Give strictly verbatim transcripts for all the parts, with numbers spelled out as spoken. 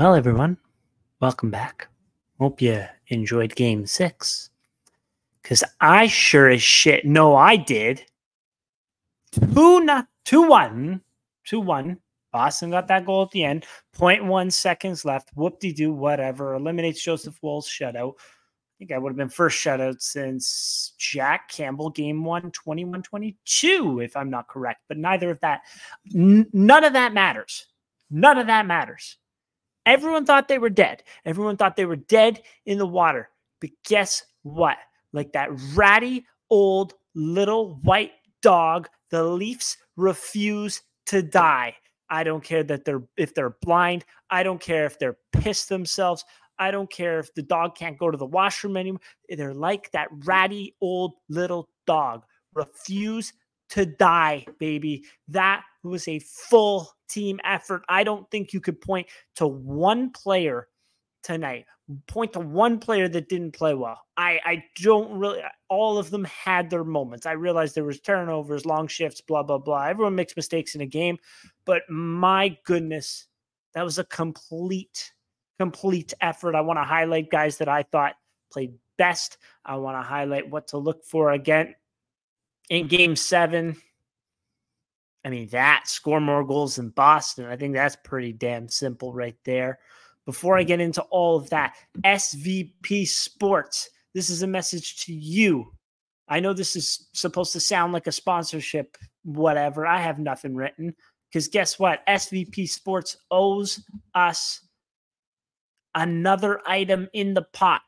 Well, everyone, welcome back. Hope you enjoyed game six. Because I sure as shit know I did. Two not two one. Two one. Boston got that goal at the end. zero point one seconds left. Whoop-de-doo, whatever. Eliminates Joseph Woll's shutout. I think I would have been first shutout since Jack Campbell game one, twenty-one twenty-two, if I'm not correct. But neither of that, n- none of that matters. None of that matters. Everyone thought they were dead. Everyone thought they were dead in the water. But guess what? Like that ratty old little white dog, the Leafs refuse to die. I don't care that they're if they're blind. I don't care if they're pissed themselves. I don't care if the dog can't go to the washroom anymore. They're like that ratty old little dog. Refuse to die, baby. That was a full team effort. I don't think you could point to one player tonight. Point to one player that didn't play well. I, I don't really – all of them had their moments. I realized there was turnovers, long shifts, blah, blah, blah. Everyone makes mistakes in a game. But my goodness, that was a complete, complete effort. I want to highlight guys that I thought played best. I want to highlight what to look for again in Game seven. I mean, that score more goals than Boston. I think that's pretty damn simple right there. Before I get into all of that, S V P Sports, this is a message to you. I know this is supposed to sound like a sponsorship, whatever. I have nothing written because guess what? S V P Sports owes us another item in the pot.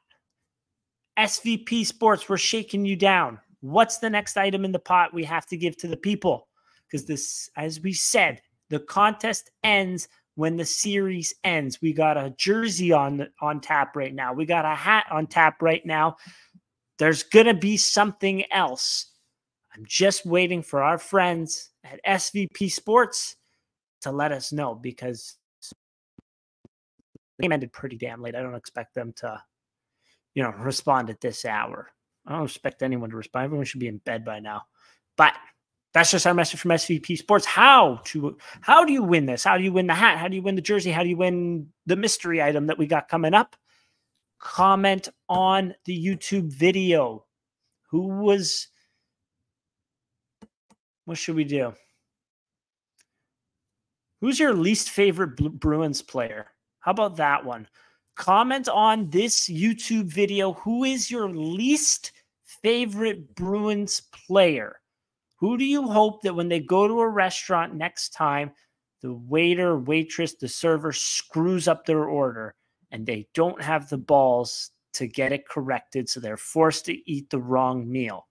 S V P Sports, we're shaking you down. What's the next item in the pot we have to give to the people? Because this, as we said, the contest ends when the series ends. We got a jersey on on tap right now. We got a hat on tap right now. There's going to be something else. I'm just waiting for our friends at S V P Sports to let us know because the game ended pretty damn late. I don't expect them to, you know, respond at this hour. I don't expect anyone to respond. Everyone should be in bed by now. But that's just our message from S V P Sports. How to how do you win this? How do you win the hat? How do you win the jersey? How do you win the mystery item that we got coming up? Comment on the YouTube video. Who was what should we do? Who's your least favorite Bruins player? How about that one? Comment on this YouTube video. Who is your least favorite Bruins player? Who do you hope that when they go to a restaurant next time, the waiter, waitress, the server screws up their order and they don't have the balls to get it corrected, so they're forced to eat the wrong meal?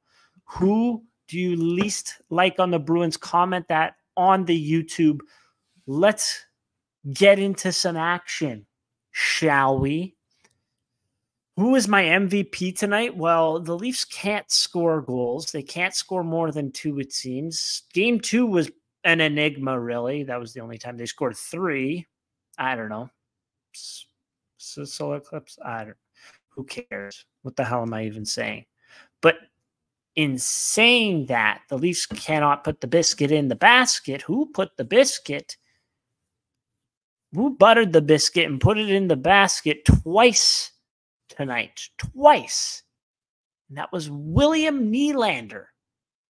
Who do you least like on the Bruins? Comment that on the YouTube. Let's get into some action, shall we? Who is my M V P tonight? Well, the Leafs can't score goals. They can't score more than two, it seems. Game two was an enigma, really. That was the only time they scored three. I don't know. Solar clips? I don't. Who cares? What the hell am I even saying? But in saying that, the Leafs cannot put the biscuit in the basket. Who put the biscuit? Who buttered the biscuit and put it in the basket twice? Tonight, twice. And that was William Nylander.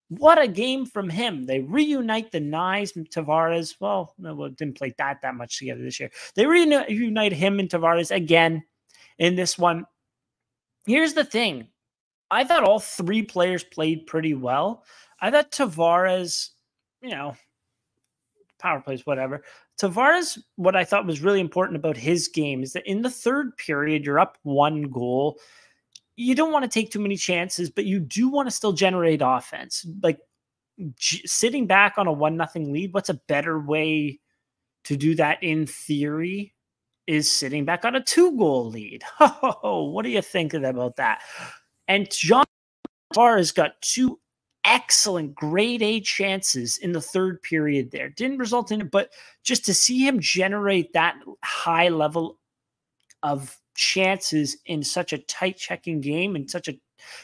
What a game from him. They reunite the Knies and Tavares. Well, no, we didn't play that that much together this year. They reunite him and Tavares again in this one. Here's the thing. I thought all three players played pretty well. I thought Tavares, you know, power plays, whatever. Tavares, what I thought was really important about his game is that in the third period, you're up one goal. You don't want to take too many chances, but you do want to still generate offense. Like j- sitting back on a one nothing lead, what's a better way to do that in theory is sitting back on a two-goal lead. Oh, what do you think about that? And John Tavares got two excellent grade A chances in the third period there. Didn't result in it, but just to see him generate that high level of chances in such a tight checking game and such a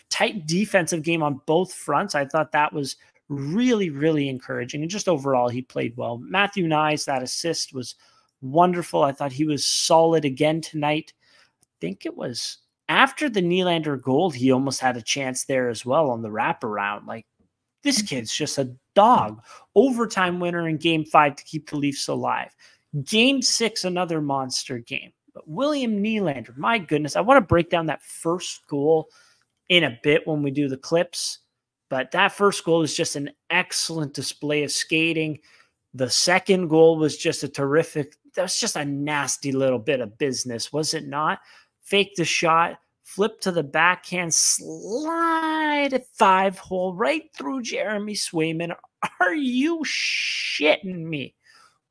tight defensive game on both fronts, I thought that was really, really encouraging. And just overall, he played well. Matthew Knies, that assist was wonderful. I thought he was solid again tonight. I think it was after the Nylander goal, he almost had a chance there as well on the wraparound. Like, this kid's just a dog. Overtime winner in game five to keep the Leafs alive. Game six, another monster game. But William Nylander, my goodness, I want to break down that first goal in a bit when we do the clips. But that first goal is just an excellent display of skating. The second goal was just a terrific, that was just a nasty little bit of business, was it not? Fake the shot, flip to the backhand, slide a five-hole right through Jeremy Swayman. Are you shitting me?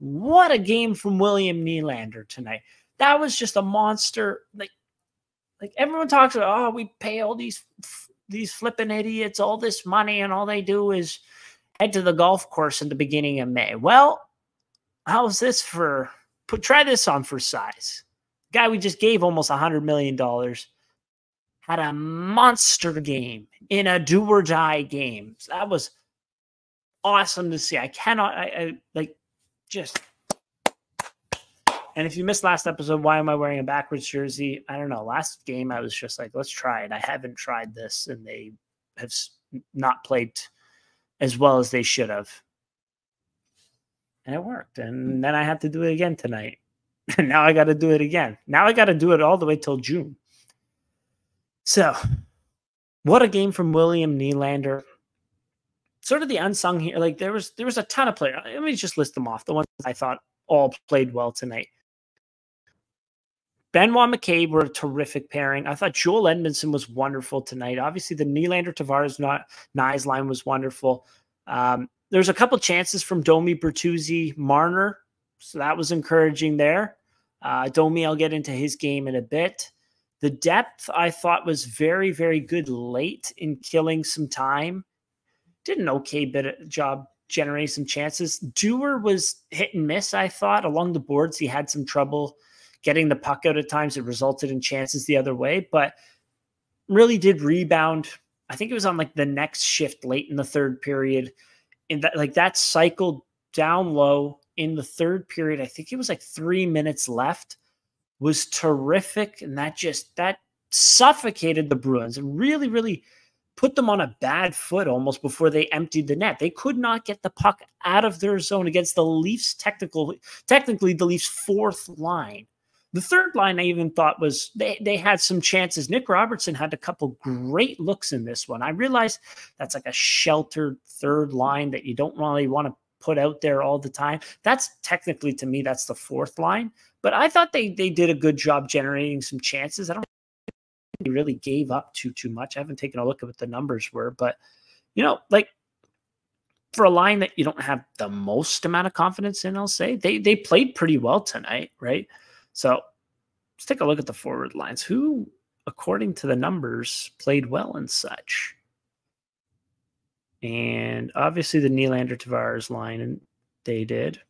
What a game from William Nylander tonight. That was just a monster. Like, like everyone talks about, oh, we pay all these these flipping idiots all this money, and all they do is head to the golf course in the beginning of May. Well, how's this for put? Try this on for size. Guy we just gave almost one hundred million dollars had a monster game in a do-or-die game. So that was awesome to see. I cannot, I, I like, just... And if you missed last episode, why am I wearing a backwards jersey? I don't know. Last game, I was just like, let's try it. I haven't tried this, and they have not played as well as they should have. And it worked. And then I had to do it again tonight. And now I got to do it again. Now I got to do it all the way till June. So what a game from William Nylander. Sort of the unsung here. Like, there was, there was a ton of players. Let me just list them off. The ones I thought all played well tonight. Benoit McCabe were a terrific pairing. I thought Joel Edmondson was wonderful tonight. Obviously, the Nylander Tavares not Knies line was wonderful. Um, There's a couple chances from Domi, Bertuzzi, Marner, so that was encouraging there. Uh, Domi, I'll get into his game in a bit. The depth I thought was very, very good late in killing some time. Did an okay bit of job generating some chances. Dewar was hit and miss, I thought. Along the boards, he had some trouble getting the puck out at times. It resulted in chances the other way, but really did rebound. I think it was on like the next shift late in the third period. And that, like, that cycled down low in the third period. I think it was like three minutes left. Was terrific. And that just, that suffocated the Bruins and really, really put them on a bad foot almost before they emptied the net. They could not get the puck out of their zone against the Leafs technical, technically the Leafs fourth line. The third line I even thought was they, they had some chances. Nick Robertson had a couple great looks in this one. I realize that's like a sheltered third line that you don't really want to put out there all the time. That's technically, to me, that's the fourth line. But I thought they they did a good job generating some chances. I don't think they really gave up too, too much. I haven't taken a look at what the numbers were. But, you know, like, for a line that you don't have the most amount of confidence in, I'll say, they they played pretty well tonight, right? So let's take a look at the forward lines. Who, according to the numbers, played well and such? And obviously the Nylander Tavares line, and they did.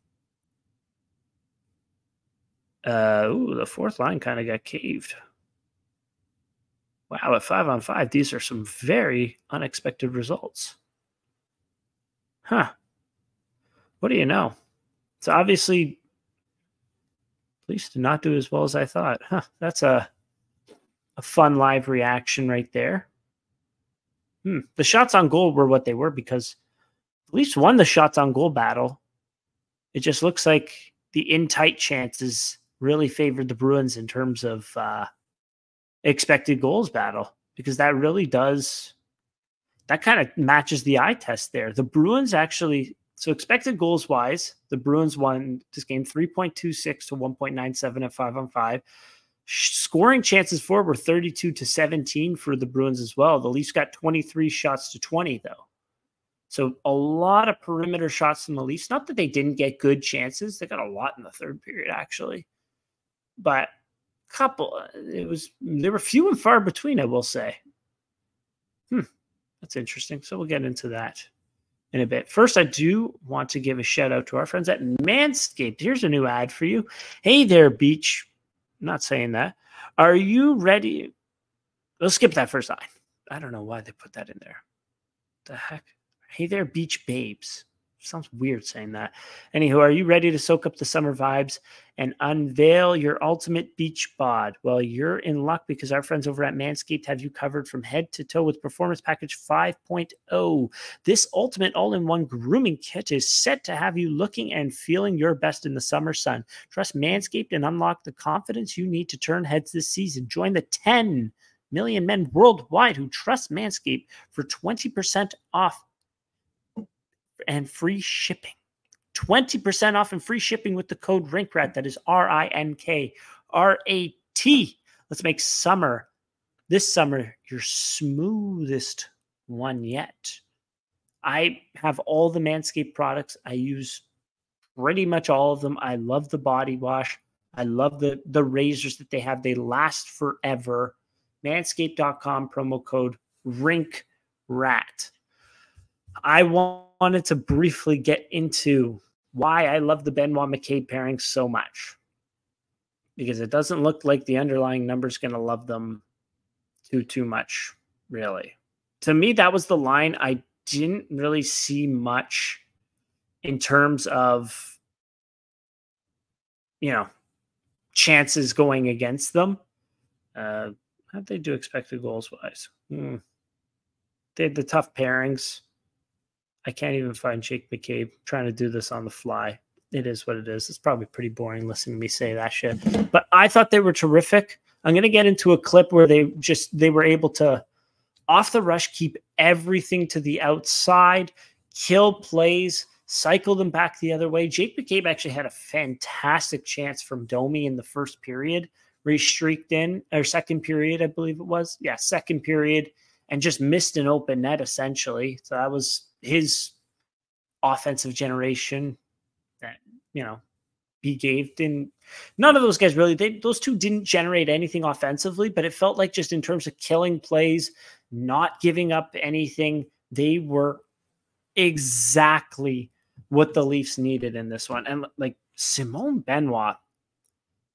Uh, ooh, the fourth line kind of got caved. Wow, at five on five, these are some very unexpected results. Huh. What do you know? So obviously... Leafs did not do as well as I thought. Huh, that's a a fun live reaction right there. Hmm. The shots on goal were what they were because the Leafs won the shots on goal battle. It just looks like the in-tight chances really favored the Bruins in terms of uh, expected goals battle, because that really does, that kind of matches the eye test there. The Bruins actually... So expected goals-wise, the Bruins won this game three point two six to one point nine seven at five on five. Scoring chances for were thirty-two to seventeen for the Bruins as well. The Leafs got twenty-three shots to twenty, though. So a lot of perimeter shots from the Leafs. Not that they didn't get good chances. They got a lot in the third period, actually. But a couple, it was, they were few and far between, I will say. Hmm, that's interesting. So we'll get into that in a bit. First, I do want to give a shout out to our friends at Manscaped. Here's a new ad for you. Hey there, Beach. I'm not saying that. Are you ready? Let's skip that first line. I don't know why they put that in there. The heck? Hey there, Beach Babes. Sounds weird saying that. Anywho, are you ready to soak up the summer vibes and unveil your ultimate beach bod? Well, you're in luck because our friends over at Manscaped have you covered from head to toe with Performance Package five point oh. This ultimate all-in-one grooming kit is set to have you looking and feeling your best in the summer sun. Trust Manscaped and unlock the confidence you need to turn heads this season. Join the ten million men worldwide who trust Manscaped for twenty percent off and free shipping. twenty percent off and free shipping with the code RINKRAT. That is R I N K R A T. Let's make summer, this summer, your smoothest one yet. I have all the Manscaped products. I use pretty much all of them. I love the body wash. I love the, the razors that they have. They last forever. Manscaped dot com, promo code RINKRAT. I wanted to briefly get into why I love the Benoit McCabe pairing so much, because it doesn't look like the underlying number's going to love them too, too much, really. To me, that was the line I didn't really see much in terms of, you know, chances going against them. Uh, how'd they do expected goals-wise? Hmm. They had the tough pairings. I can't even find Jake McCabe. I'm trying to do this on the fly. It is what it is. It's probably pretty boring listening to me say that shit. But I thought they were terrific. I'm going to get into a clip where they just they were able to, off the rush, keep everything to the outside, kill plays, cycle them back the other way. Jake McCabe actually had a fantastic chance from Domi in the first period, where he streaked in, or second period, I believe it was. Yeah, second period, and just missed an open net, essentially. So that was his offensive generation that, you know, he gave. Didn't, none of those guys really, they, those two didn't generate anything offensively, but it felt like just in terms of killing plays, not giving up anything, they were exactly what the Leafs needed in this one. And like Simon Benoit,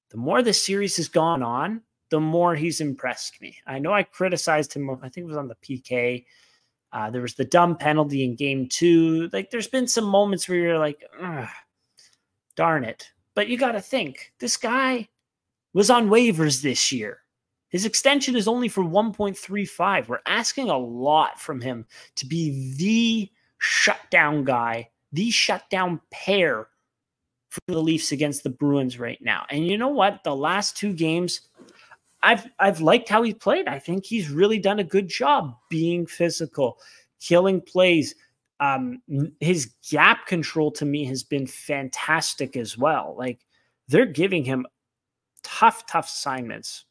the more this series has gone on, the more he's impressed me. I know I criticized him. I think it was on the P K. Uh, there was the dumb penalty in game two. Like, there's been some moments where you're like, darn it. But you got to think, this guy was on waivers this year. His extension is only for one point three five. We're asking a lot from him to be the shutdown guy, the shutdown pair for the Leafs against the Bruins right now. And you know what? The last two games, I've I've liked how he played. I think he's really done a good job being physical, killing plays. Um, his gap control to me has been fantastic as well. Like, they're giving him tough, tough assignments.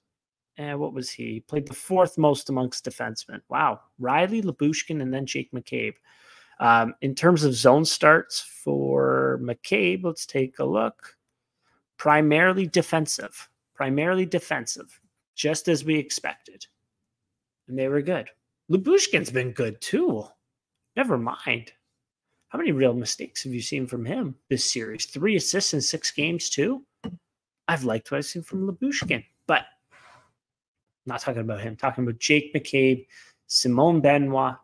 And what was he? He played the fourth most amongst defensemen. Wow. Riley, Lyubushkin, and then Jake McCabe. Um, in terms of zone starts for McCabe, let's take a look. Primarily defensive. Primarily defensive. Just as we expected. And they were good. Lyubushkin's been good too. Never mind. How many real mistakes have you seen from him this series? Three assists in six games too? I've liked what I've seen from Lyubushkin. But I'm not talking about him. I'm talking about Jake McCabe, Simon Benoit.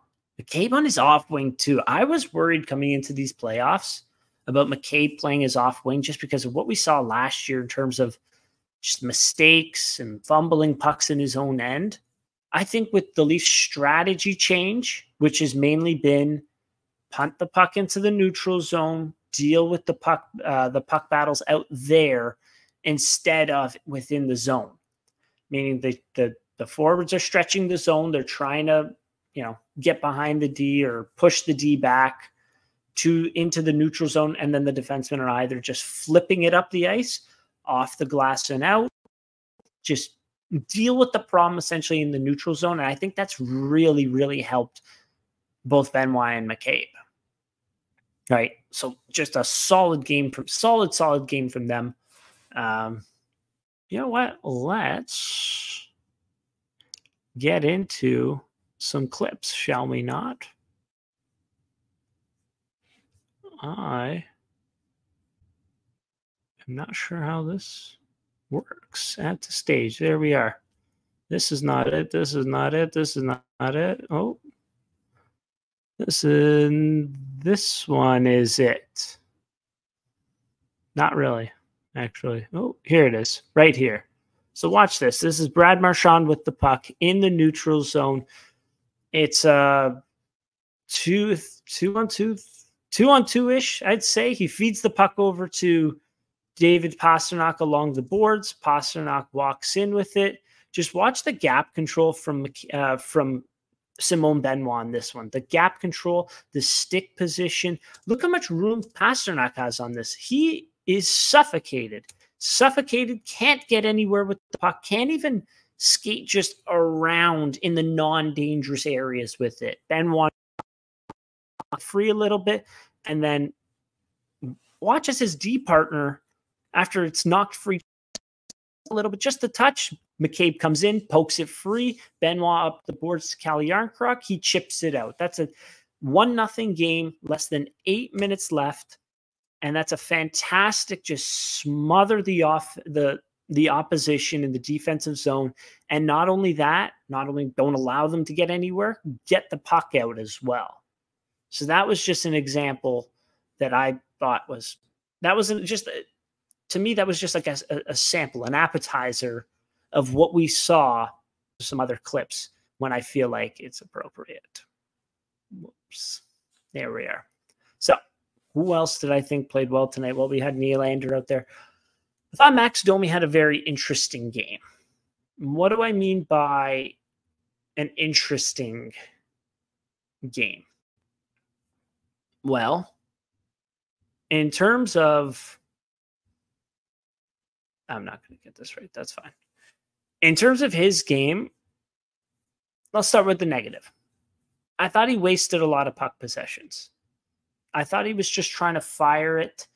McCabe on his off wing too. I was worried coming into these playoffs about McCabe playing his off wing just because of what we saw last year in terms of just mistakes and fumbling pucks in his own end. I think with the Leafs' strategy change, which has mainly been punt the puck into the neutral zone, deal with the puck, uh, the puck battles out there instead of within the zone, meaning the, the, the forwards are stretching the zone. They're trying to, you know, get behind the D or push the D back to into the neutral zone. And then the defensemen are either just flipping it up the ice off the glass and out, just deal with the problem essentially in the neutral zone. And I think that's really, really helped both Benoit and McCabe. All right. So just a solid game from solid, solid game from them. Um, you know what? Let's get into some clips, shall we not? I... I'm not sure how this works at the stage. There we are. This is not it. This is not it. This is not, not it. Oh, Listen, this one is it. Not really, actually. Oh, here it is, right here. So watch this. This is Brad Marchand with the puck in the neutral zone. It's a two, two on two, two on two-ish, I'd say. He feeds the puck over to David Pastrnak along the boards. Pastrnak walks in with it. Just watch the gap control from uh, from Simon Benoit on this one. The gap control, the stick position. Look how much room Pastrnak has on this. He is suffocated. Suffocated, can't get anywhere with the puck, can't even skate just around in the non-dangerous areas with it. Benoit free a little bit, and then watch as his D partner, after it's knocked free a little bit, just a touch, McCabe comes in, pokes it free. Benoit up the boards to Cal Yarncroc. He chips it out. That's a one nothing game, less than eight minutes left. And that's a fantastic, just smother the off the the opposition in the defensive zone. And not only that, not only don't allow them to get anywhere, get the puck out as well. So that was just an example that I thought was, that wasn't just, to me, that was just like a, a sample, an appetizer of what we saw, some other clips when I feel like it's appropriate. Whoops. There we are. So who else did I think played well tonight? Well, we had Nylander out there. I thought Max Domi had a very interesting game. What do I mean by an interesting game? Well, in terms of, I'm not going to get this right. That's fine. In terms of his game, let's start with the negative. I thought he wasted a lot of puck possessions. I thought he was just trying to fire it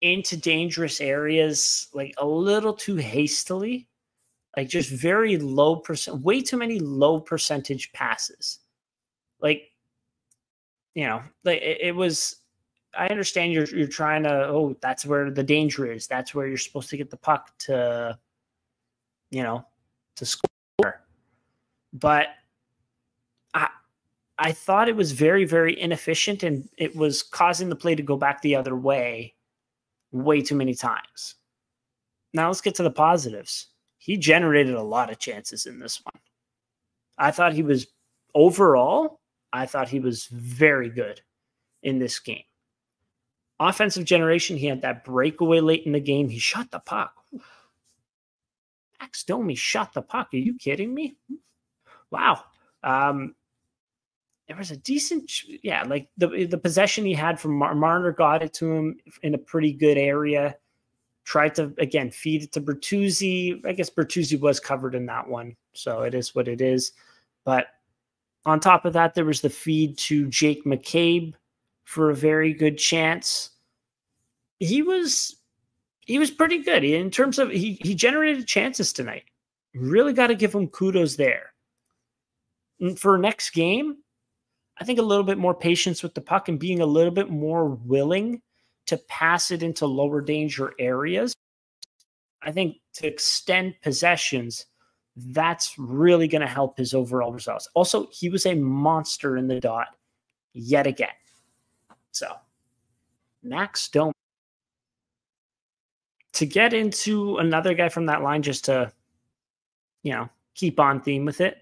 into dangerous areas, like a little too hastily, like just very low percent, way too many low percentage passes. Like, you know, like it, it was, I understand you're, you're trying to, oh, that's where the danger is. That's where you're supposed to get the puck to, you know, to score. But I, I thought it was very, very inefficient, and it was causing the play to go back the other way way too many times. Now let's get to the positives. He generated a lot of chances in this one. I thought he was, overall, I thought he was very good in this game. Offensive generation, he had that breakaway late in the game. He shot the puck. Max Domi shot the puck. Are you kidding me? Wow. Um, There was a decent, yeah, like the the possession he had from Mar Marner got it to him in a pretty good area. Tried to, again, feed it to Bertuzzi. I guess Bertuzzi was covered in that one, so it is what it is. But on top of that, there was the feed to Jake McCabe for a very good chance. He was he was pretty good in terms of he he generated chances tonight. Really got to give him kudos there. And for next game, I think a little bit more patience with the puck and being a little bit more willing to pass it into lower danger areas. I think to extend possessions, that's really going to help his overall results. Also, he was a monster in the dot yet again. So, Max Domi. To get into another guy from that line, just to, you know, keep on theme with it,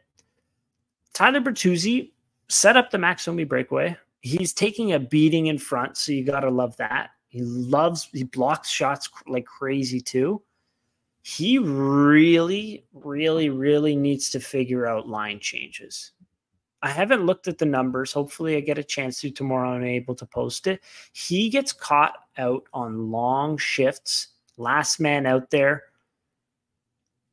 Tyler Bertuzzi set up the Max Domi breakaway. He's taking a beating in front, so you got to love that. He loves, he blocks shots like crazy too. He really, really, really needs to figure out line changes. I haven't looked at the numbers. Hopefully I get a chance to tomorrow and I'm able to post it. He gets caught out on long shifts, last man out there,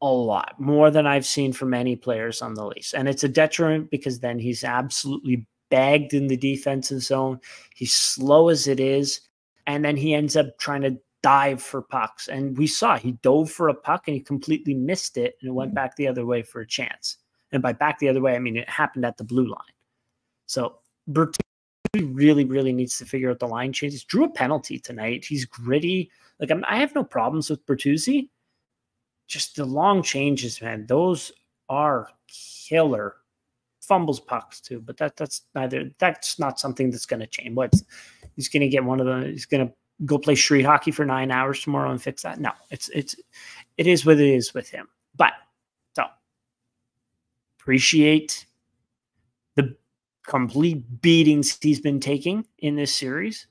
a lot more than I've seen from any players on the Leafs. And it's a detriment because then he's absolutely bagged in the defensive zone. He's slow as it is. And then he ends up trying to dive for pucks. And we saw he dove for a puck and he completely missed it. And it went back the other way for a chance. And by back the other way, I mean, it happened at the blue line. So Bertuzzi really, really needs to figure out the line changes. Drew a penalty tonight. He's gritty. Like I'm, I have no problems with Bertuzzi. Just the long changes, man. Those are killer fumbles pucks too, but that that's neither. That's not something that's going to change. What's he's going to get one of the. He's going to go play street hockey for nine hours tomorrow and fix that. No, it's it's it is what it is with him. But so appreciate the complete beatings he's been taking in this series,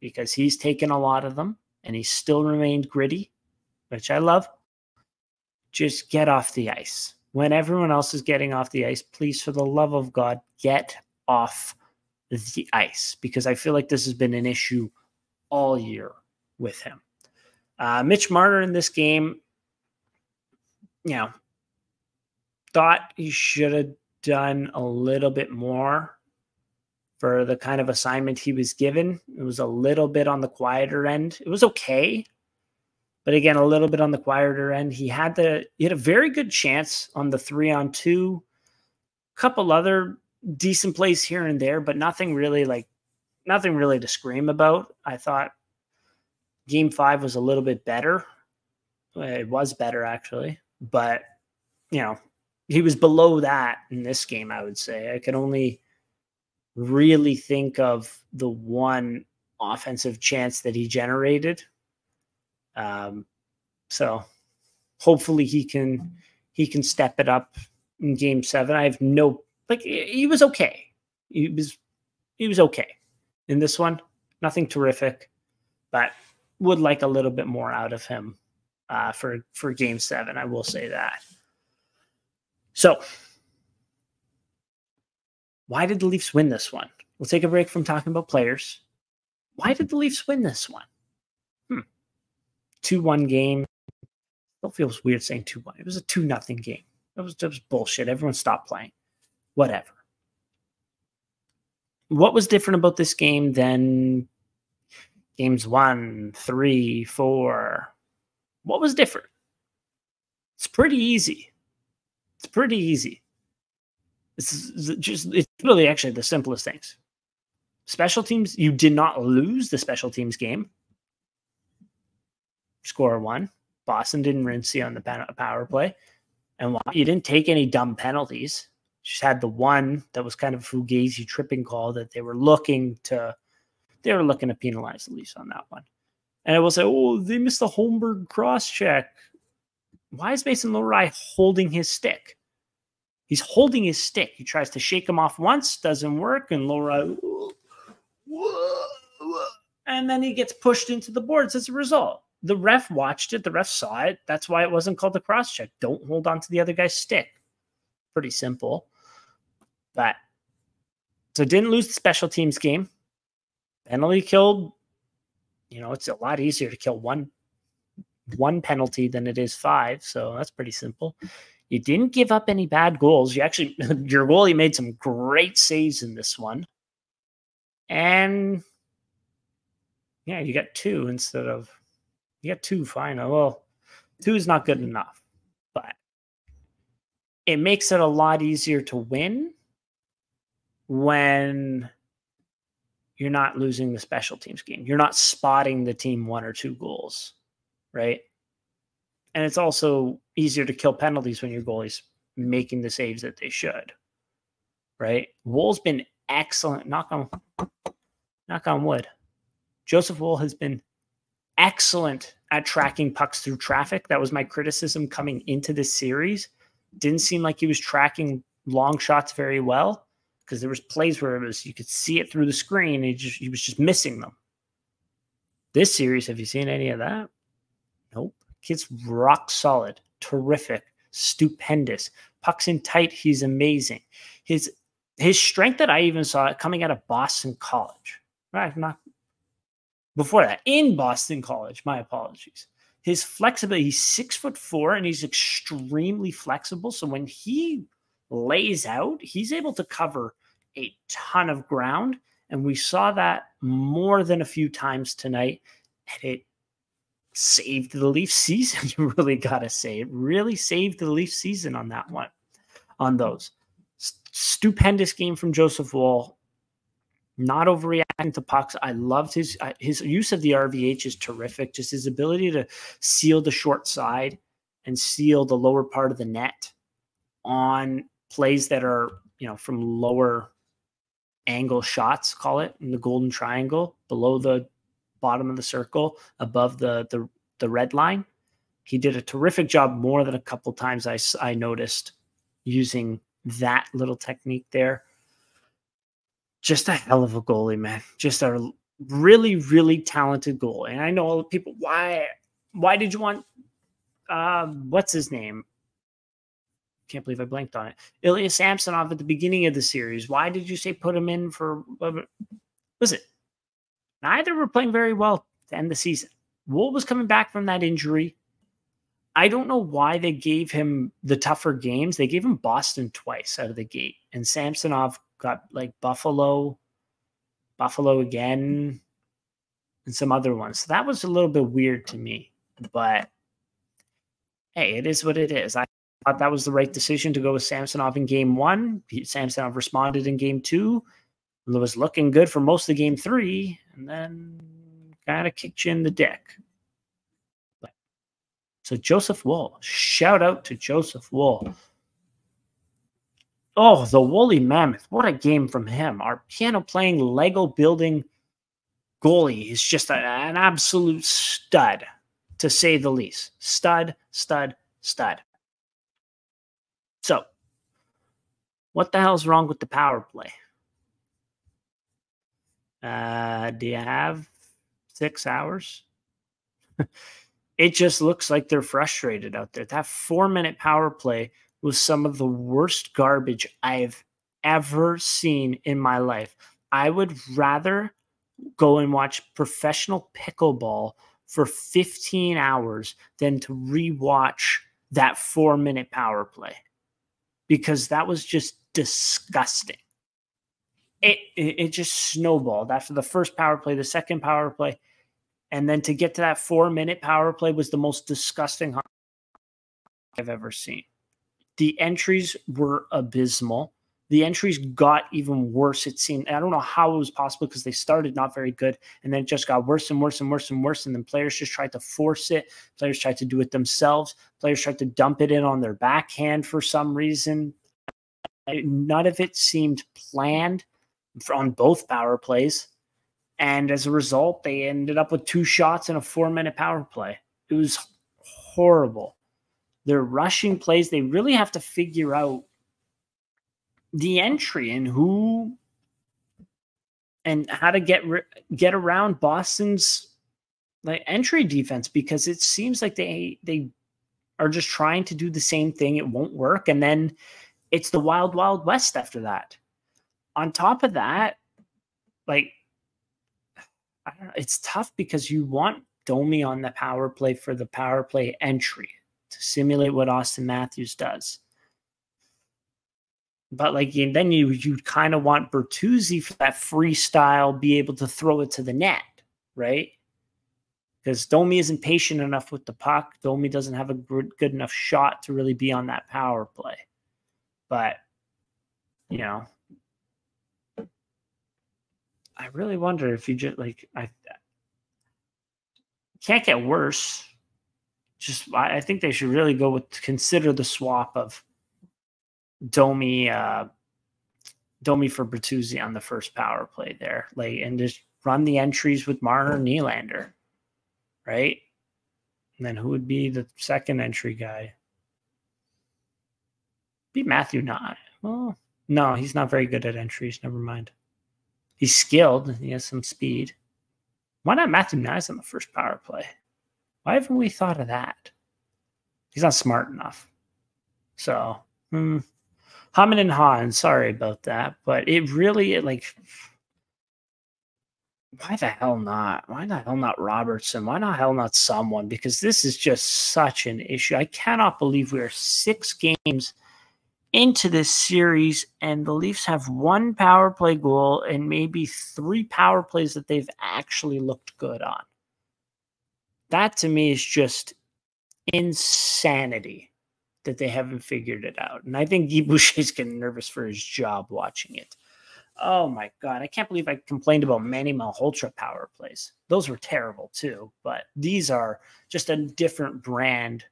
because he's taken a lot of them and he still remained gritty, which I love. Just get off the ice. When everyone else is getting off the ice, please, for the love of God, get off the ice, because I feel like this has been an issue all year with him. Uh, Mitch Marner in this game, you know, thought he should have done a little bit more for the kind of assignment he was given. It was a little bit on the quieter end. It was okay. But again, a little bit on the quieter end. He had the he had a very good chance on the three on two, couple other decent plays here and there, but nothing really like nothing really to scream about. I thought game five was a little bit better. It was better actually, but you know, he was below that in this game. I would say I could only really think of the one offensive chance that he generated. Um, so hopefully he can, he can step it up in game seven. I have no, like, he was okay. He was, he was okay in this one, nothing terrific, but would like a little bit more out of him, uh, for, for game seven. I will say that. So why did the Leafs win this one? We'll take a break from talking about players. Why did the Leafs win this one? two one game. Still feels weird saying two one. It was a two nothing game. That was just bullshit. Everyone stopped playing. Whatever. What was different about this game than games one, three, four? What was different? It's pretty easy. It's pretty easy. It's just, it's really actually the simplest things. Special teams, you did not lose the special teams game. Score one. Boston didn't rinse you on the power play. And while you didn't take any dumb penalties, just had the one that was kind of a fugazi tripping call that they were looking to, they were looking to penalize the Leafs on that one. And I will say, oh, they missed the Holmberg cross check. Why is Mason Lohrei holding his stick? He's holding his stick. He tries to shake him off once, doesn't work, and Lohrei, whoa, whoa, and then he gets pushed into the boards as a result. The ref watched it. The ref saw it. That's why it wasn't called a cross check. Don't hold on to the other guy's stick. Pretty simple. But so didn't lose the special teams game. Penalty killed. You know, it's a lot easier to kill one, one penalty than it is five. So that's pretty simple. You didn't give up any bad goals. You actually, your goalie made some great saves in this one. And yeah, you got two instead of. You got two, fine. Well, two is not good enough, but it makes it a lot easier to win when you're not losing the special teams game. You're not spotting the team one or two goals, right? And it's also easier to kill penalties when your goalie's making the saves that they should, right? Woll's been excellent. Knock on, knock on wood. Joseph Woll has been excellent at tracking pucks through traffic. That was my criticism coming into this series. Didn't seem like he was tracking long shots very well, because there was plays where it was, you could see it through the screen. And he, just, he was just missing them. This series, have you seen any of that? Nope. Kid's rock solid, terrific, stupendous. Pucks in tight, he's amazing. His his strength that I even saw coming out of Boston College. Right? Not. Before that, in Boston College, my apologies. His flexibility, he's six foot four and he's extremely flexible. So when he lays out, he's able to cover a ton of ground. And we saw that more than a few times tonight. And it saved the Leafs season. You really got to say it really saved the Leafs season on that one, on those. Stupendous game from Joseph Woll. Not overreacting to pucks. I loved his uh, his use of the R V H is terrific. Just his ability to seal the short side and seal the lower part of the net on plays that are you know, from lower angle shots, call it, in the golden triangle, below the bottom of the circle, above the the, the red line. He did a terrific job more than a couple times I, I noticed using that little technique there. Just a hell of a goalie, man. Just a really, really talented goalie. And I know all the people, why, why did you want, uh, what's his name? Can't believe I blanked on it. Ilya Samsonov at the beginning of the series. Why did you say put him in for, listen, neither were playing very well to end the season. Woll was coming back from that injury. I don't know why they gave him the tougher games. They gave him Boston twice out of the gate, and Samsonov got like Buffalo, Buffalo again, and some other ones. So that was a little bit weird to me, but hey, it is what it is. I thought that was the right decision to go with Samsonov in game one. Samsonov responded in game two. It was looking good for most of game three, and then kind of kicked you in the dick. So Joseph Woll, shout out to Joseph Woll. Oh, the Woolly Mammoth. What a game from him. Our piano-playing, Lego-building goalie is just a, an absolute stud, to say the least. Stud, stud, stud. So, what the hell's wrong with the power play? Uh, do you have six hours? It just looks like they're frustrated out there. That four-minute power play was some of the worst garbage I've ever seen in my life. I would rather go and watch professional pickleball for fifteen hours than to rewatch that four-minute power play, because that was just disgusting. It, it, it just snowballed after the first power play, the second power play. And then to get to that four-minute power play was the most disgusting hockey I've ever seen. The entries were abysmal. The entries got even worse, it seemed. I don't know how it was possible, because they started not very good, and then it just got worse and worse and worse and worse, and then players just tried to force it. Players tried to do it themselves. Players tried to dump it in on their backhand for some reason. None of it seemed planned on both power plays. And as a result, they ended up with two shots in a four-minute power play. It was horrible. Their rushing plays, they really have to figure out the entry and who and how to get get around Boston's like entry defense, because it seems like they they are just trying to do the same thing. It won't work. And then it's the wild, wild west after that. On top of that, like, I don't know, it's tough because you want Domi on the power play for the power play entry to simulate what Austin Matthews does. But like, and then you you kind of want Bertuzzi for that freestyle, be able to throw it to the net, right? Because Domi isn't patient enough with the puck. Domi doesn't have a good, good enough shot to really be on that power play. But, you know, I really wonder if you just like, I can't get worse. Just, I think they should really go with, consider the swap of Domi, uh, Domi for Bertuzzi on the first power play there. Like, and just run the entries with Marner, Nylander, right? And then who would be the second entry guy? Be Matthew Knies. Well, no, he's not very good at entries. Never mind. He's skilled. He has some speed. Why not Matthew Knies on the first power play? Why haven't we thought of that? He's not smart enough. So, hmm. Haman and Han, sorry about that. But it really, it like, why the hell not? Why the hell not Robertson? Why the hell not someone? Because this is just such an issue. I cannot believe we are six games into this series, and the Leafs have one power play goal and maybe three power plays that they've actually looked good on. That to me is just insanity that they haven't figured it out. And I think Guy Boucher's getting nervous for his job watching it. Oh my God. I can't believe I complained about Manny Malhotra power plays. Those were terrible too, but these are just a different brand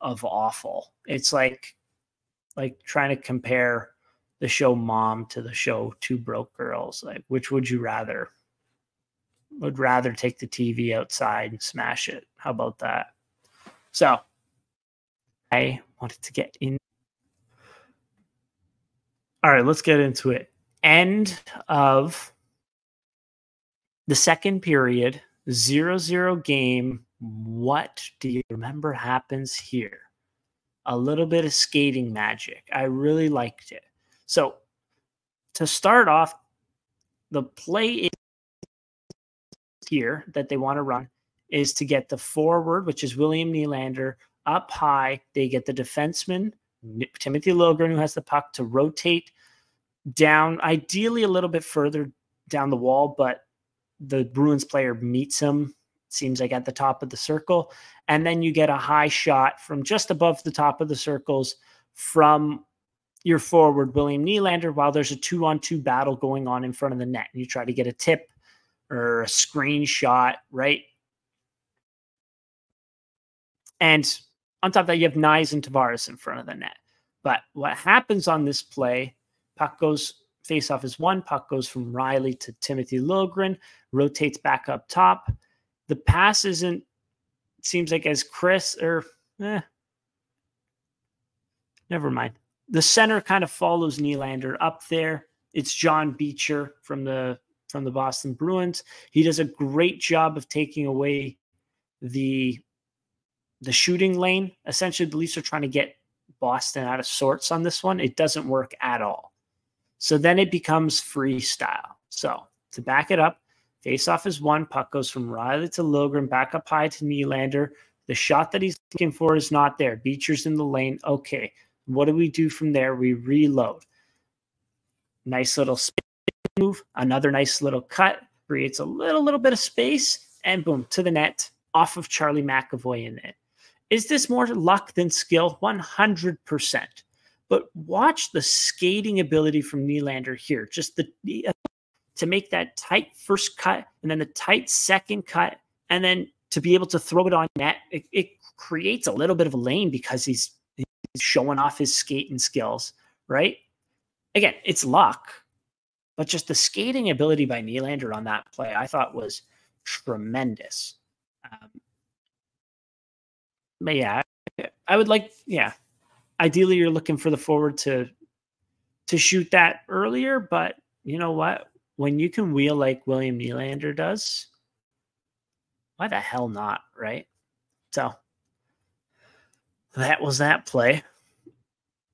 of awful. It's like, like trying to compare the show Mom to the show Two Broke Girls. Like, which would you rather? Would rather take the T V outside and smash it. How about that? So I wanted to get in. All right, let's get into it. End of the second period, zero zero game. What do you remember happens here? A little bit of skating magic. I really liked it. So to start off, the play is here that they want to run is to get the forward, which is William Nylander, up high. They get the defenseman, Timothy Liljegren, who has the puck, to rotate down, ideally a little bit further down the wall, but the Bruins player meets him, seems like at the top of the circle. And then you get a high shot from just above the top of the circles from your forward, William Nylander, while there's a two-on-two battle going on in front of the net. And you try to get a tip or a screenshot, right? And on top of that, you have Knies and Tavares in front of the net. But what happens on this play, puck goes, face-off is one, puck goes from Riley to Timothy Liljegren, rotates back up top. The pass isn't, seems like as Chris, or, eh, never mind. The center kind of follows Nylander up there. It's John Beecher from the from the Boston Bruins. He does a great job of taking away the, the shooting lane. Essentially, the Leafs are trying to get Boston out of sorts on this one. It doesn't work at all. So then it becomes freestyle. So to back it up, face-off is one. Puck goes from Riley to Liljegren, back up high to Nylander. The shot that he's looking for is not there. Beecher's in the lane. Okay, what do we do from there? We reload. Nice little space move, another nice little cut, creates a little little bit of space, and boom, to the net, off of Charlie McAvoy in it. Is this more luck than skill? one hundred percent. But watch the skating ability from Nylander here. Just the, the to make that tight first cut, and then the tight second cut, and then to be able to throw it on net. It, it creates a little bit of a lane because he's, he's showing off his skating skills, right? Again, it's luck. But just the skating ability by Nylander on that play, I thought was tremendous. Um, but yeah, I would like, yeah. Ideally, you're looking for the forward to to shoot that earlier, but you know what? When you can wheel like William Nylander does, why the hell not, right? So that was that play.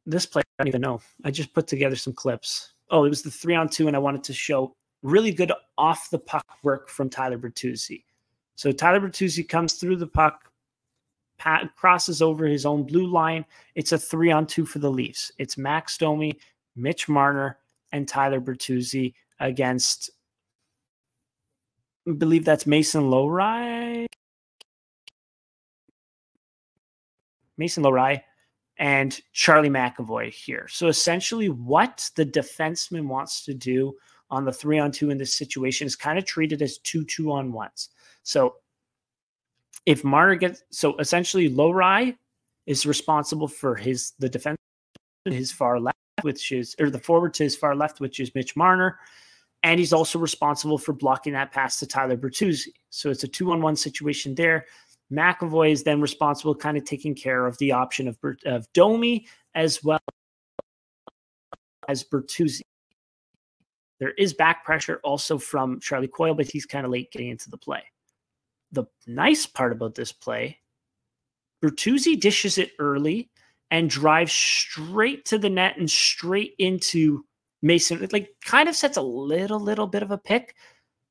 This play, I don't even know. I just put together some clips. Oh, it was the three on two, and I wanted to show really good off the puck work from Tyler Bertuzzi. So Tyler Bertuzzi comes through the puck, pat, crosses over his own blue line. It's a three on two for the Leafs. It's Max Domi, Mitch Marner, and Tyler Bertuzzi against, I believe that's Mason Lohrei. Mason Lohrei. And Charlie McAvoy here. So essentially what the defenseman wants to do on the three-on-two in this situation is kind of treated as two two-on-ones. So if Marner gets – so essentially Lohrei is responsible for his the defense his far left, which is – or the forward to his far left, which is Mitch Marner. And he's also responsible for blocking that pass to Tyler Bertuzzi. So it's a two-on-one situation there. McAvoy is then responsible, kind of taking care of the option of, of Domi as well as Bertuzzi. There is back pressure also from Charlie Coyle, but he's kind of late getting into the play. The nice part about this play, Bertuzzi dishes it early and drives straight to the net and straight into Mason. It like kind of sets a little, little bit of a pick,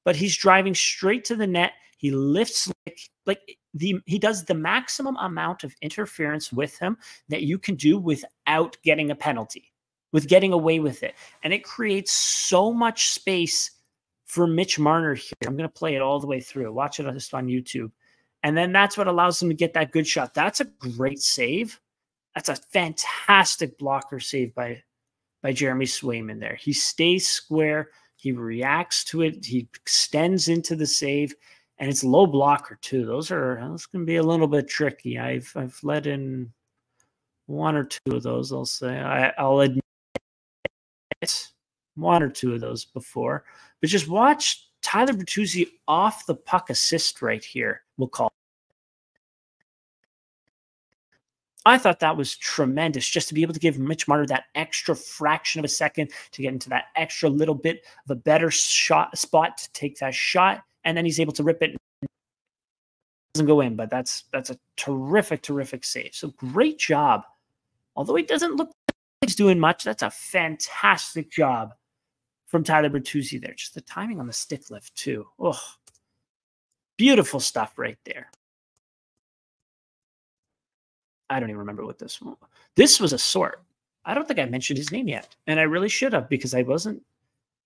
but he's driving straight to the net. He lifts like, like the he does the maximum amount of interference with him that you can do without getting a penalty, with getting away with it. And it creates so much space for Mitch Marner here. I'm going to play it all the way through. Watch it just on YouTube. And then that's what allows him to get that good shot. That's a great save. That's a fantastic blocker save by, by Jeremy Swayman there. He stays square. He reacts to it. He extends into the save. And it's low blocker too. Those are those can be a little bit tricky. I've I've let in one or two of those. I'll say I, I'll admit one or two of those before, but just watch Tyler Bertuzzi off the puck assist right here, we'll call it. I thought that was tremendous, just to be able to give Mitch Marner that extra fraction of a second to get into that extra little bit of a better shot spot to take that shot, and then he's able to rip it. It doesn't go in, but that's that's a terrific, terrific save. So great job. Although he doesn't look like he's doing much, that's a fantastic job from Tyler Bertuzzi there. Just the timing on the stick lift too. Oh, beautiful stuff right there. I don't even remember what this one was. This was a sort. I don't think I mentioned his name yet, and I really should have because I wasn't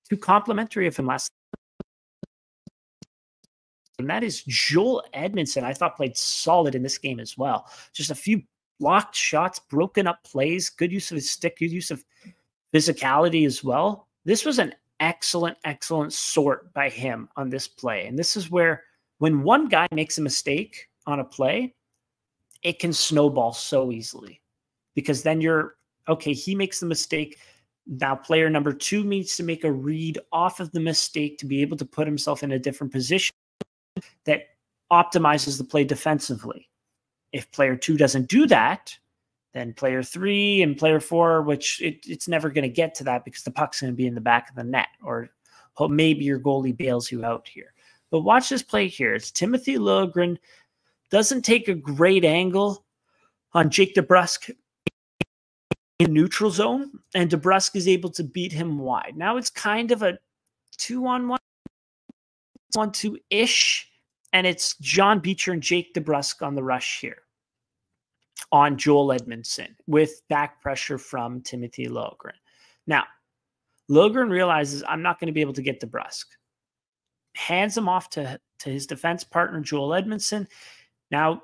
too complimentary of him last time. And that is Joel Edmondson. I thought played solid in this game as well. Just a few blocked shots, broken up plays, good use of his stick, good use of physicality as well. This was an excellent, excellent sort by him on this play. And this is where when one guy makes a mistake on a play, it can snowball so easily because then you're, okay, he makes the mistake. Now player number two needs to make a read off of the mistake to be able to put himself in a different position that optimizes the play defensively. If player two doesn't do that, then player three and player four, which it, it's never going to get to that because the puck's going to be in the back of the net, or maybe your goalie bails you out here. But watch this play here. It's Timothy Liljegren. Doesn't take a great angle on Jake DeBrusk in neutral zone, and DeBrusk is able to beat him wide. Now it's kind of a two-on-one, one-two-ish, and it's John Beecher and Jake DeBrusk on the rush here on Joel Edmondson with back pressure from Timothy Liljegren. Now, Liljegren realizes, I'm not going to be able to get DeBrusk. Hands him off to, to his defense partner, Joel Edmondson. Now,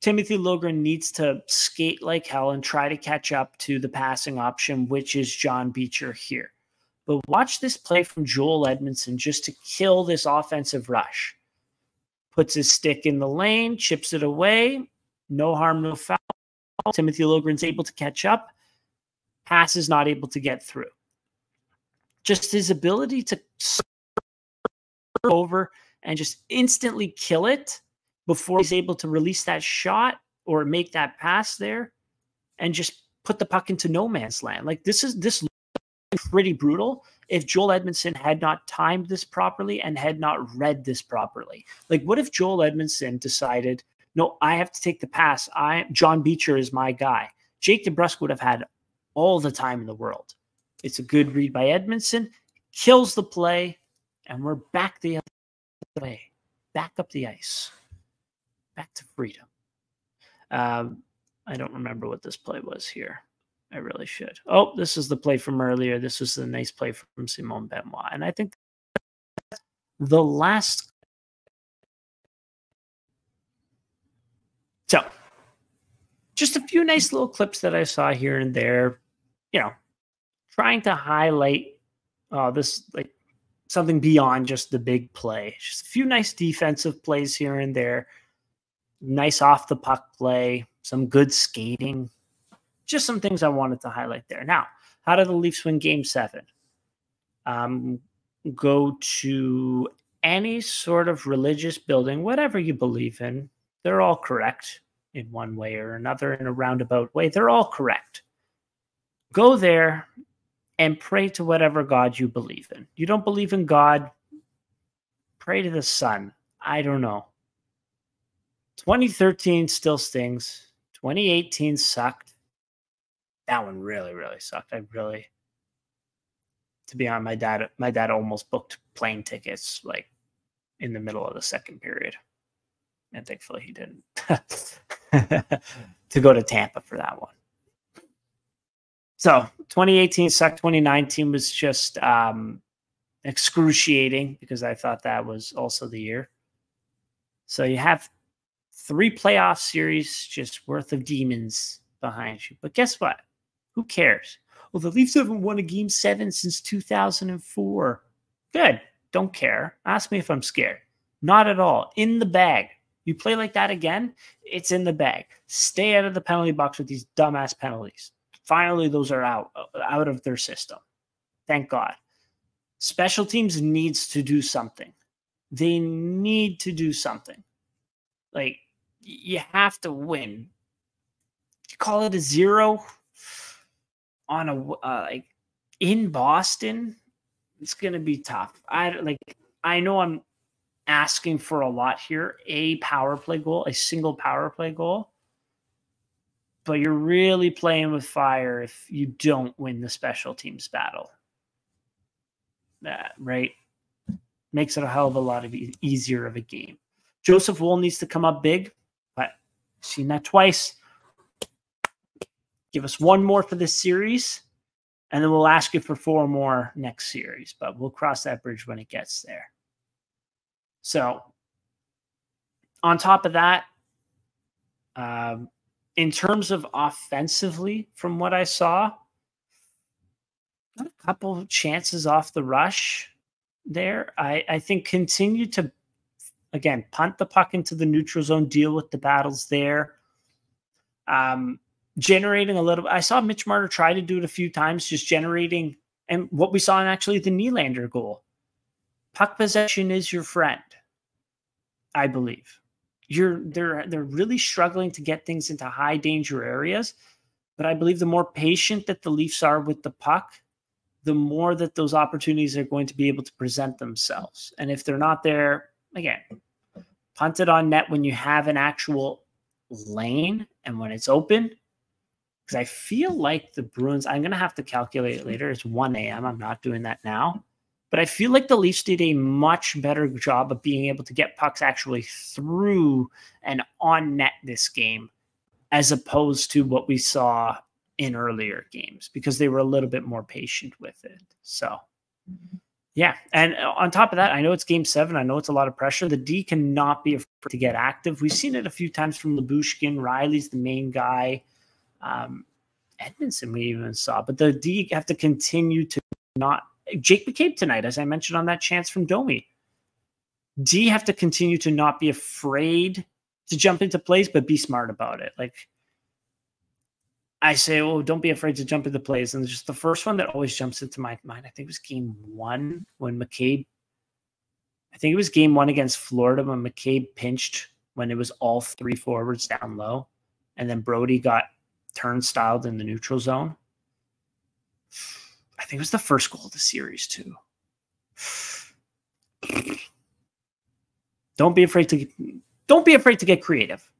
Timothy Liljegren needs to skate like hell and try to catch up to the passing option, which is John Beecher here. But watch this play from Joel Edmondson just to kill this offensive rush. Puts his stick in the lane, chips it away. No harm, no foul. Timothy Liljegren's able to catch up. Pass is not able to get through. Just his ability to over and just instantly kill it before he's able to release that shot or make that pass there and just put the puck into no man's land. Like this is this looks pretty brutal if Joel Edmondson had not timed this properly and had not read this properly. Like what if Joel Edmondson decided, no, I have to take the pass. I John Beecher is my guy. Jake DeBrusk would have had all the time in the world. It's a good read by Edmondson, kills the play, and we're back the other way. Back up the ice. Back to freedom. Um, I don't remember what this play was here. I really should. Oh, this is the play from earlier. This was the nice play from Simon Benoit. And I think the last. So just a few nice little clips that I saw here and there, you know, trying to highlight uh, this, like, something beyond just the big play. Just a few nice defensive plays here and there. Nice off the puck play, some good skating, just some things I wanted to highlight there. Now, how did the Leafs win game seven? Um, go to any sort of religious building, whatever you believe in. They're all correct in one way or another, in a roundabout way. They're all correct. Go there and pray to whatever God you believe in. You don't believe in God, pray to the sun. I don't know. twenty thirteen still stings. twenty eighteen sucked. That one really, really sucked. I really, to be honest, my dad, my dad almost booked plane tickets like in the middle of the second period. And thankfully he didn't. To go to Tampa for that one. So twenty eighteen sucked. twenty nineteen was just um, excruciating because I thought that was also the year. So you have three playoff series just worth of demons behind you. But guess what? Who cares? Well, the Leafs haven't won a game seven since two thousand four. Good. Don't care. Ask me if I'm scared. Not at all. In the bag. You play like that again, it's in the bag. Stay out of the penalty box with these dumbass penalties. Finally, those are out, out of their system. Thank God. Special teams needs to do something. They need to do something. Like, you have to win. Call it a zero on a uh, like in Boston. It's gonna be tough. I like. I know I'm asking for a lot here. A power play goal, a single power play goal. But you're really playing with fire if you don't win the special teams battle. That right makes it a hell of a lot of e- easier of a game. Joseph Woll needs to come up big, but seen that twice. Give us one more for this series, and then we'll ask you for four more next series. But we'll cross that bridge when it gets there. So, on top of that, um, in terms of offensively, from what I saw, got a couple of chances off the rush there. I, I think continue to, again, punt the puck into the neutral zone, deal with the battles there. Um, generating a little, I saw Mitch Marner try to do it a few times, just generating, and what we saw in actually the Nylander goal. Puck possession is your friend, I believe. You're they're they're really struggling to get things into high danger areas, but I believe the more patient that the Leafs are with the puck, the more that those opportunities are going to be able to present themselves. And if they're not there, again, punt it on net when you have an actual lane and when it's open. Because I feel like the Bruins, I'm going to have to calculate it later. It's one a.m. I'm not doing that now. But I feel like the Leafs did a much better job of being able to get pucks actually through and on net this game, as opposed to what we saw in earlier games, because they were a little bit more patient with it. So, yeah. And on top of that, I know it's game seven. I know it's a lot of pressure. The D cannot be afraid to get active. We've seen it a few times from Lyubushkin. Riley's the main guy. Um, Edmondson we even saw. But the D have to continue to not – Jake McCabe tonight, as I mentioned on that chance from Domi. D have to continue to not be afraid to jump into plays, but be smart about it. Like, I say, oh, don't be afraid to jump into plays. And just the first one that always jumps into my mind, I think it was game one when McCabe – I think it was game one against Florida when McCabe pinched when it was all three forwards down low. And then Brody got – turnstile in the neutral zone. I think it was the first goal of the series too. Don't be afraid to don't be afraid to get creative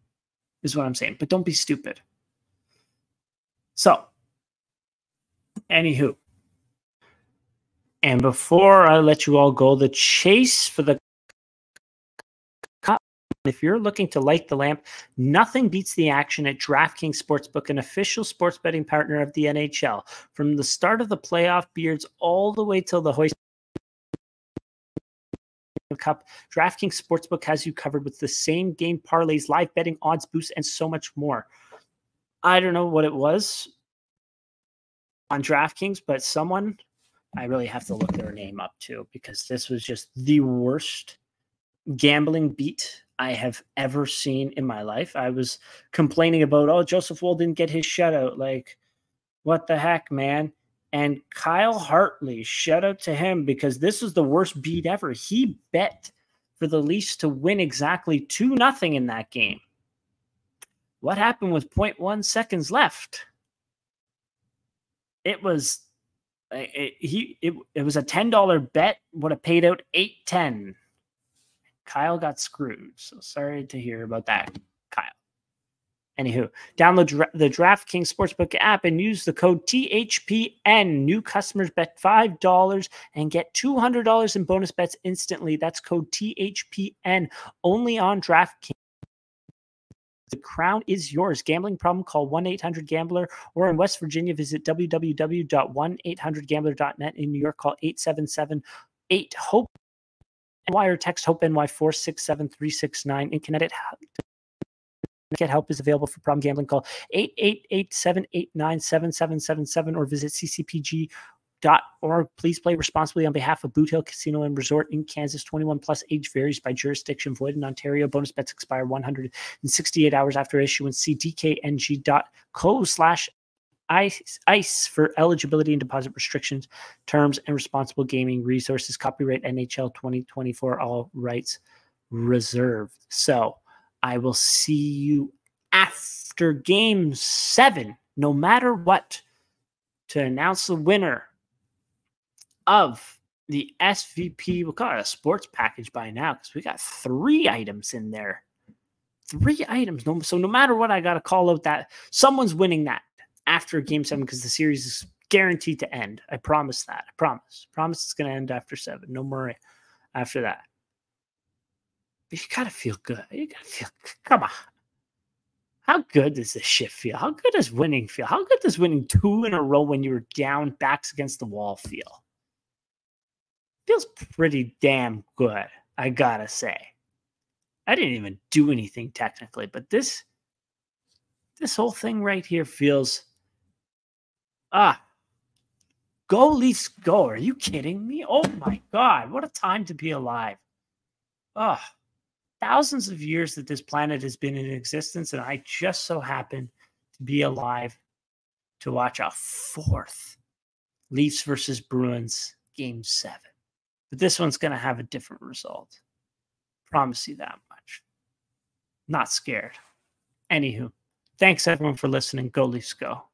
is what I'm saying, but don't be stupid. So, anywho. And before I let you all go, the chase for the if you're looking to light the lamp, nothing beats the action at DraftKings Sportsbook, an official sports betting partner of the N H L. From the start of the playoff beards all the way till the Hoist Cup, DraftKings Sportsbook has you covered with the same game parlays, live betting, odds boosts, and so much more. I don't know what it was on DraftKings, but someone, I really have to look their name up too, because this was just the worst gambling beat I have ever seen in my life. I was complaining about, oh, Joseph Woll didn't get his shutout. Like, what the heck, man? And Kyle Hartley, shout out to him, because this was the worst beat ever. He bet for the Leafs to win exactly two nothing in that game. What happened with zero point one seconds left? It was it, he it, it was a ten dollar bet, would have paid out eight ten. Kyle got screwed, so sorry to hear about that, Kyle. Anywho, download the DraftKings Sportsbook app and use the code T H P N. New customers bet five dollars and get two hundred dollars in bonus bets instantly. That's code T H P N, only on DraftKings. The crown is yours. Gambling problem? Call one eight hundred gambler, or in West Virginia, visit w w w dot one eight hundred gambler dot net. In New York, call eight seven seven eight hope. N Y or text HOPE N Y four six seven three six nine. In Connecticut, Connecticut help is available for problem gambling. Call eight eight eight, seven eight nine, seven seven seven seven or visit c c p g dot org. Please play responsibly on behalf of Boot Hill Casino and Resort in Kansas. twenty-one plus, age varies by jurisdiction. Void in Ontario. Bonus bets expire one hundred sixty-eight hours after issuance. See d k n g dot co slash ice, ice for eligibility and deposit restrictions, terms, and responsible gaming resources. Copyright N H L twenty twenty-four, all rights reserved. So I will see you after game seven, no matter what, to announce the winner of the S V P. We'll call it a sports package by now because we got three items in there. Three items. So no matter what, I got to call out that someone's winning that after game seven because the series is guaranteed to end. I promise that. I promise. I promise it's going to end after seven. No more after that. But you got to feel good. You got to feel good. Come on. How good does this shit feel? How good does winning feel? How good does winning two in a row when you were down, backs against the wall feel? Feels pretty damn good, I gotta say. I didn't even do anything technically, but this this whole thing right here feels, ah, go Leafs go. Are you kidding me? Oh my God, what a time to be alive. Ah, oh, thousands of years that this planet has been in existence, and I just so happen to be alive to watch a fourth Leafs versus Bruins game seven. But this one's going to have a different result. Promise you that much. Not scared. Anywho, thanks everyone for listening. Go Leafs go.